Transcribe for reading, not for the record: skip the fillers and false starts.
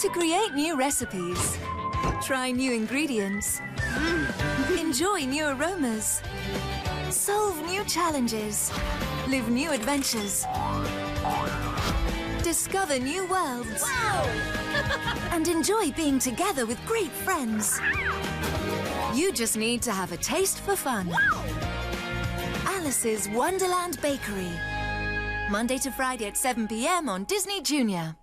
to create new recipes, try new ingredients, enjoy new aromas, solve new challenges, live new adventures, discover new worlds, and enjoy being together with great friends. You just need to have a taste for fun. Alice's Wonderland Bakery. Monday to Friday at 7 p.m. on Disney Junior.